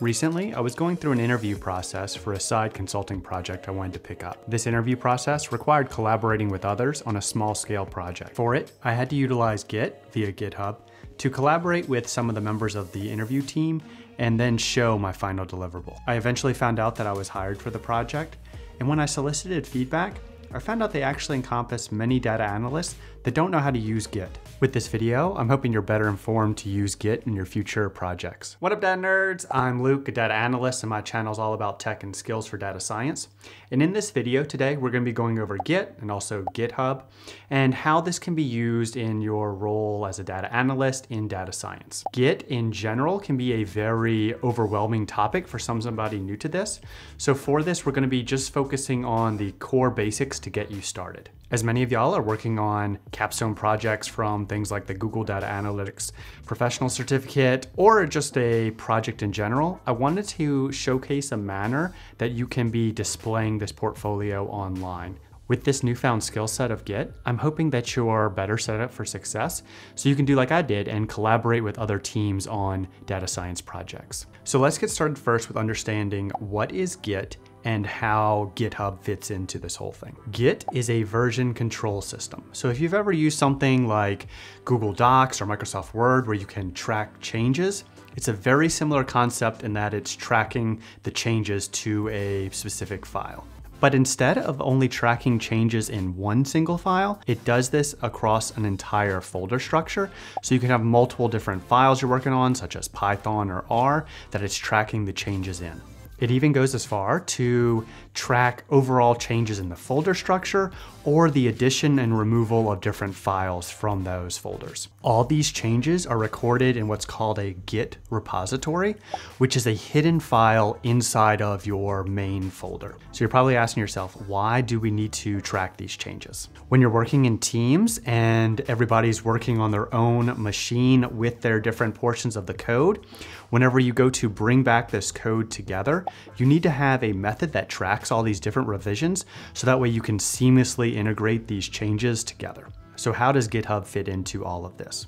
Recently, I was going through an interview process for a side consulting project I wanted to pick up. This interview process required collaborating with others on a small scale project. For it, I had to utilize Git via GitHub to collaborate with some of the members of the interview team and then show my final deliverable. I eventually found out that I was hired for the project, and when I solicited feedback, I found out they actually encompass many data analysts that don't know how to use Git. With this video, I'm hoping you're better informed to use Git in your future projects. What up, data nerds? I'm Luke, a data analyst, and my channel is all about tech and skills for data science. And in this video today, we're going to be going over Git and also GitHub and how this can be used in your role as a data analyst in data science. Git in general can be a very overwhelming topic for somebody new to this. So for this, we're going to be just focusing on the core basics to get you started. As many of y'all are working on capstone projects from things like the Google Data Analytics Professional Certificate or just a project in general, I wanted to showcase a manner that you can be displaying this portfolio online. With this newfound skill set of Git, I'm hoping that you're better set up for success so you can do like I did and collaborate with other teams on data science projects. So let's get started first with understanding what is Git and how GitHub fits into this whole thing. Git is a version control system. So if you've ever used something like Google Docs or Microsoft Word where you can track changes, it's a very similar concept in that it's tracking the changes to a specific file. But instead of only tracking changes in one single file, it does this across an entire folder structure. So you can have multiple different files you're working on, such as Python or R, that it's tracking the changes in. It even goes as far to track overall changes in the folder structure or the addition and removal of different files from those folders. All these changes are recorded in what's called a Git repository, which is a hidden file inside of your main folder. So you're probably asking yourself, why do we need to track these changes? When you're working in teams and everybody's working on their own machine with their different portions of the code, whenever you go to bring back this code together, you need to have a method that tracks all these different revisions so that way you can seamlessly integrate these changes together. So how does GitHub fit into all of this?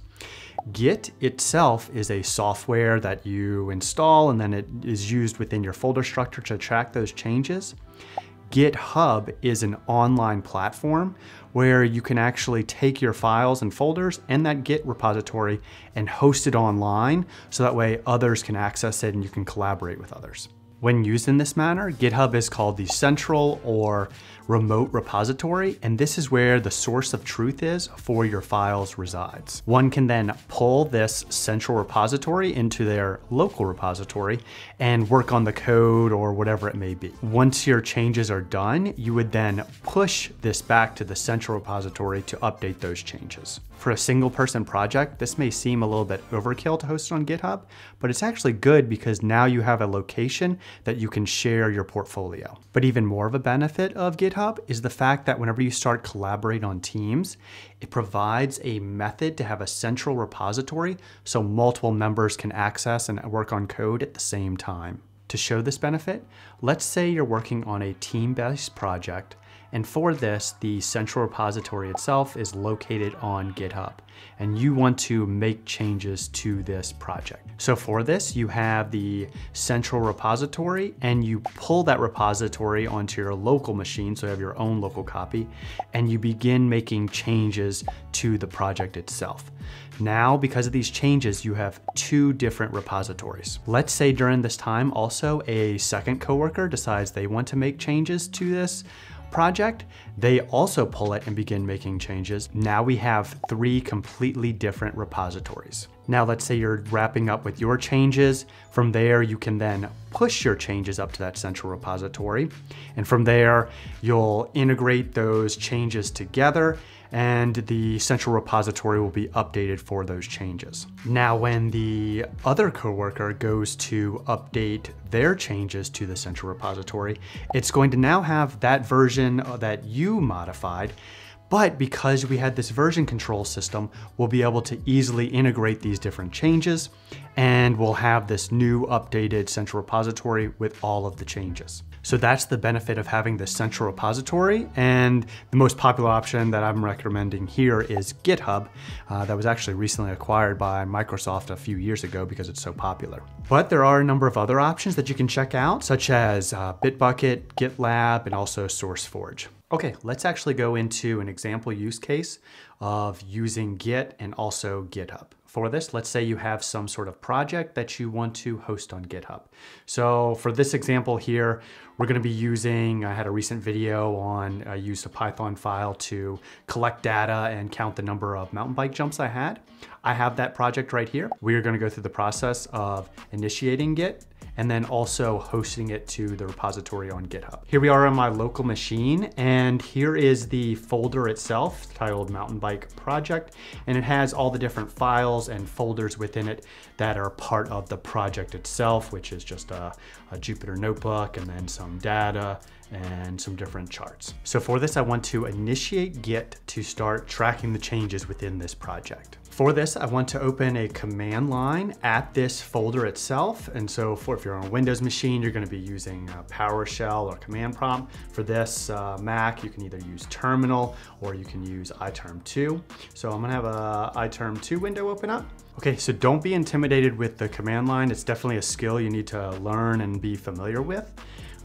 Git itself is a software that you install and then it is used within your folder structure to track those changes. GitHub is an online platform where you can actually take your files and folders and that Git repository and host it online so that way others can access it and you can collaborate with others. When used in this manner, GitHub is called the central or remote repository, and this is where the source of truth is for your files resides. One can then pull this central repository into their local repository and work on the code or whatever it may be. Once your changes are done, you would then push this back to the central repository to update those changes. For a single person project, this may seem a little bit overkill to host it on GitHub, but it's actually good because now you have a location that you can share your portfolio. But even more of a benefit of GitHub is the fact that whenever you start collaborating on teams, it provides a method to have a central repository so multiple members can access and work on code at the same time. To show this benefit, let's say you're working on a team-based project, and for this, the central repository itself is located on GitHub, and you want to make changes to this project. So for this, you have the central repository and you pull that repository onto your local machine, so you have your own local copy, and you begin making changes to the project itself. Now, because of these changes, you have two different repositories. Let's say during this time, also a second coworker decides they want to make changes to this project, they also pull it and begin making changes. Now we have three completely different repositories. Now let's say you're wrapping up with your changes. From there, you can then push your changes up to that central repository. And from there, you'll integrate those changes together and the central repository will be updated for those changes. Now, when the other coworker goes to update their changes to the central repository, it's going to now have that version that you modified. But because we had this version control system, we'll be able to easily integrate these different changes and we'll have this new updated central repository with all of the changes. So that's the benefit of having this central repository. And the most popular option that I'm recommending here is GitHub, that was actually recently acquired by Microsoft a few years ago because it's so popular. But there are a number of other options that you can check out, such as Bitbucket, GitLab, and also SourceForge. Okay, let's actually go into an example use case of using Git and also GitHub. For this, let's say you have some sort of project that you want to host on GitHub. So for this example here, we're going to be using, I had a recent video on, I used a Python file to collect data and count the number of mountain bike jumps I had. I have that project right here. We are going to go through the process of initiating Git and then also hosting it to the repository on GitHub. Here we are on my local machine, and here is the folder itself titled Mountain Bike Project, and it has all the different files and folders within it that are part of the project itself, which is just a Jupyter notebook and then some data and some different charts. So for this, I want to initiate Git to start tracking the changes within this project. For this, I want to open a command line at this folder itself. And so if you're on a Windows machine, you're going to be using PowerShell or Command Prompt. For this Mac, you can either use Terminal or you can use iTerm2. So I'm going to have a iTerm2 window open up. Okay, so don't be intimidated with the command line. It's definitely a skill you need to learn and be familiar with.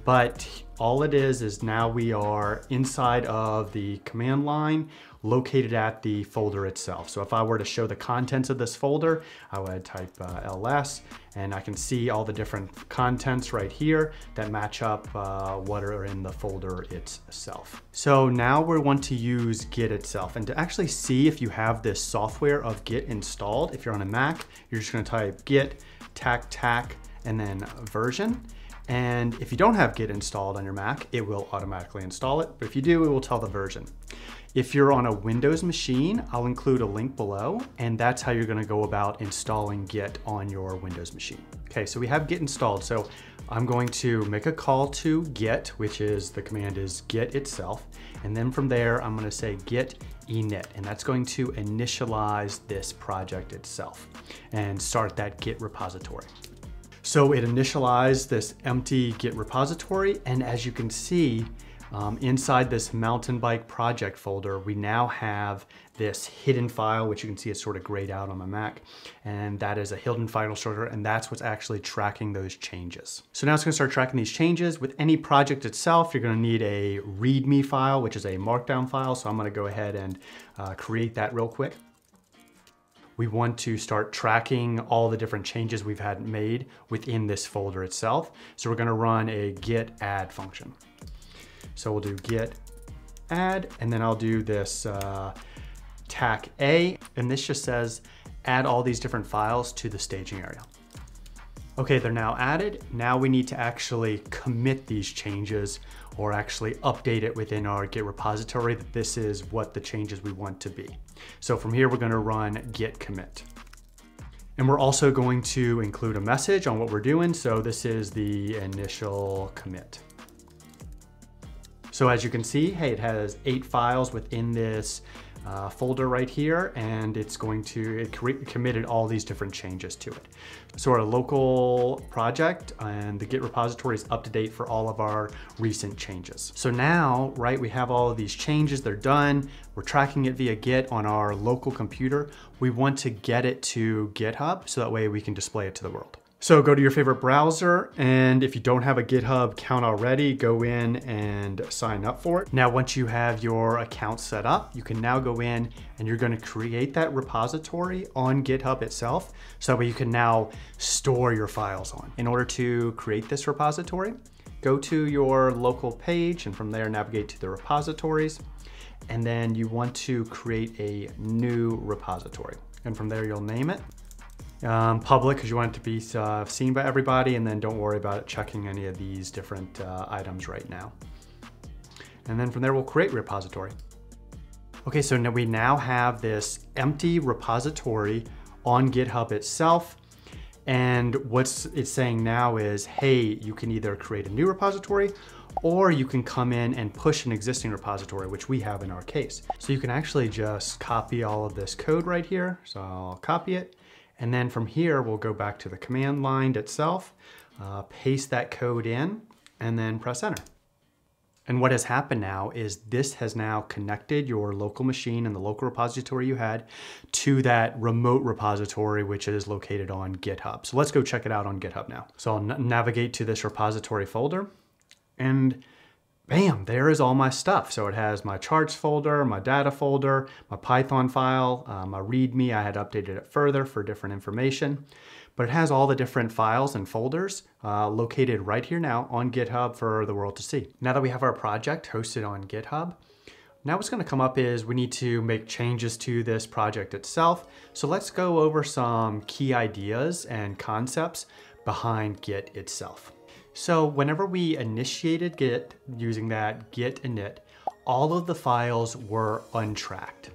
But all it is now we are inside of the command line located at the folder itself. So if I were to show the contents of this folder, I would type ls, and I can see all the different contents right here that match up what are in the folder itself. So now we want to use Git itself. And to actually see if you have this software of Git installed, if you're on a Mac, you're just gonna type git /, and then version. And if you don't have Git installed on your Mac, it will automatically install it. But if you do, it will tell the version. If you're on a Windows machine, I'll include a link below, and that's how you're gonna go about installing Git on your Windows machine. Okay, so we have Git installed. So I'm going to make a call to Git, which is the command is Git itself. And then from there, I'm gonna say Git init, and that's going to initialize this project itself and start that Git repository. So it initialized this empty Git repository, and as you can see, inside this Mountain Bike Project folder, we now have this hidden file, which you can see it's sort of grayed out on my Mac, and that is a hidden file sorter, and that's what's actually tracking those changes. So now it's going to start tracking these changes. With any project itself, you're going to need a README file, which is a markdown file, so I'm going to go ahead and create that real quick. We want to start tracking all the different changes we've had made within this folder itself. So we're going to run a git add function. So we'll do git add, and then I'll do this -a, and this just says add all these different files to the staging area. Okay, they're now added. Now we need to actually commit these changes or actually update it within our Git repository that this is what the changes we want to be. So from here, we're going to run git commit. And we're also going to include a message on what we're doing. So this is the initial commit. So as you can see, hey, it has 8 files within this folder right here, and it's going to, it committed all these different changes to it. So our local project and the Git repository is up to date for all of our recent changes. So now, right, we have all of these changes, they're done. We're tracking it via Git on our local computer. We want to get it to GitHub so that way we can display it to the world. So go to your favorite browser, and if you don't have a GitHub account already, go in and sign up for it. Now, once you have your account set up, you can now go in and you're going to create that repository on GitHub itself, so that way you can now store your files on. In order to create this repository, go to your local page, and from there navigate to the repositories, and then you want to create a new repository. And from there you'll name it. Public, because you want it to be seen by everybody, and then don't worry about checking any of these different items right now. And then from there, we'll create repository. Okay, so now we now have this empty repository on GitHub itself. And what it's saying now is, hey, you can either create a new repository or you can come in and push an existing repository, which we have in our case. So you can actually just copy all of this code right here. So I'll copy it. And then from here, we'll go back to the command line itself, paste that code in, and then press enter. And what has happened now is this has now connected your local machine and the local repository you had to that remote repository, which is located on GitHub. So let's go check it out on GitHub now. So I'll navigate to this repository folder and bam, there is all my stuff. So it has my charts folder, my data folder, my Python file, my README. I had updated it further for different information, but it has all the different files and folders located right here now on GitHub for the world to see. Now that we have our project hosted on GitHub, now what's going to come up is we need to make changes to this project itself. So let's go over some key ideas and concepts behind Git itself. So whenever we initiated Git using that git init, all of the files were untracked.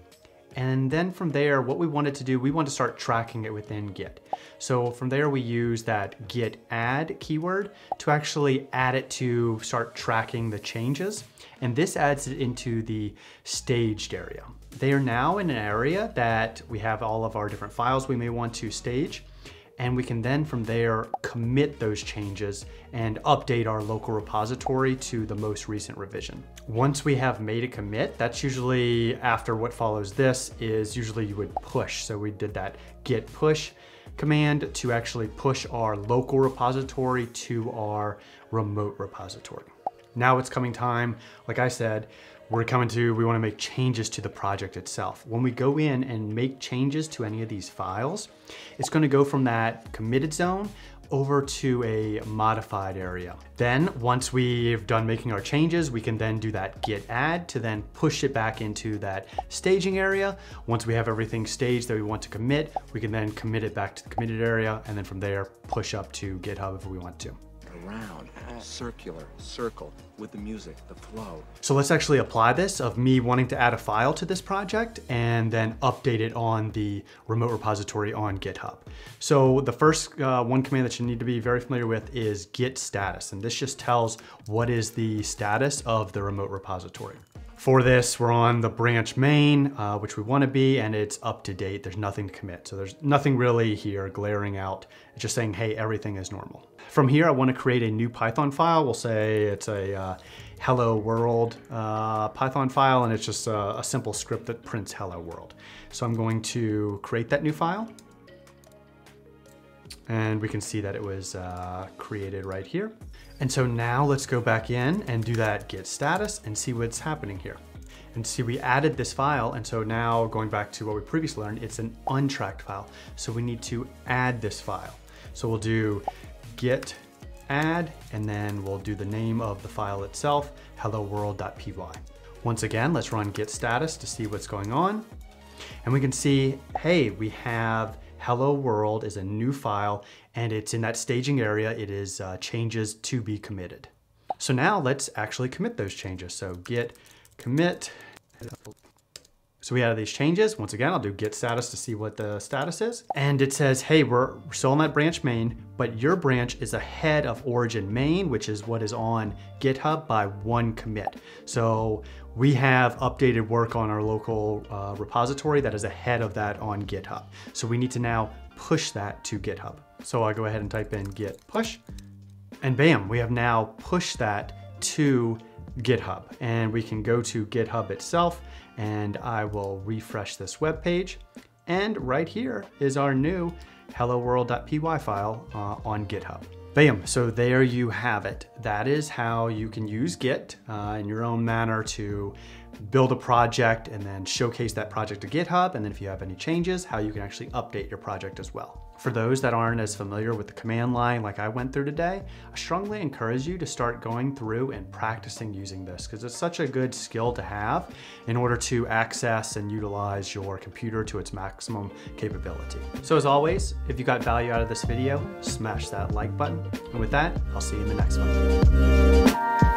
And then from there, what we wanted to do, we wanted to start tracking it within Git. So from there, we use that git add keyword to actually add it to start tracking the changes. And this adds it into the staged area. They are now in an area that we have all of our different files we may want to stage. And we can then from there commit those changes and update our local repository to the most recent revision. Once we have made a commit, that's usually after what follows this is usually you would push. So we did that git push command to actually push our local repository to our remote repository. Now it's coming time, like I said, we want to make changes to the project itself. When we go in and make changes to any of these files, it's going to go from that committed zone over to a modified area. Then once we've done making our changes, we can then do that git add to then push it back into that staging area. Once we have everything staged that we want to commit, we can then commit it back to the committed area. And then from there, push up to GitHub if we want to. Round, circular, circle with the music, the flow. So let's actually apply this of me wanting to add a file to this project and then update it on the remote repository on GitHub. So the first one command that you need to be very familiar with is git status. And this just tells what is the status of the remote repository. For this, we're on the branch main, which we want to be, and it's up to date. There's nothing to commit. So there's nothing really here glaring out. It's just saying, hey, everything is normal. From here, I want to create a new Python file. We'll say it's a hello world Python file, and it's just a simple script that prints hello world. So I'm going to create that new file. And we can see that it was created right here. And so now let's go back in and do that git status and see what's happening here. And see, we added this file. And so now going back to what we previously learned, it's an untracked file. So we need to add this file. So we'll do git add, and then we'll do the name of the file itself, helloworld.py. Once again, let's run git status to see what's going on. And we can see, hey, we have hello world is a new file and it's in that staging area. It is changes to be committed. So now let's actually commit those changes. So git commit. So we added these changes. Once again, I'll do git status to see what the status is. And it says, hey, we're still on that branch main, but your branch is ahead of origin main, which is what is on GitHub by one commit. So we have updated work on our local repository that is ahead of that on GitHub. So we need to now push that to GitHub. So I'll go ahead and type in git push and bam, we have now pushed that to GitHub, and we can go to GitHub itself, and I will refresh this web page. And right here is our new helloworld.py file on GitHub. Bam, so there you have it. That is how you can use Git in your own manner to build a project and then showcase that project to GitHub. And then if you have any changes, how you can actually update your project as well. For those that aren't as familiar with the command line like I went through today, I strongly encourage you to start going through and practicing using this because it's such a good skill to have in order to access and utilize your computer to its maximum capability. So as always, if you got value out of this video, smash that like button. And with that, I'll see you in the next one.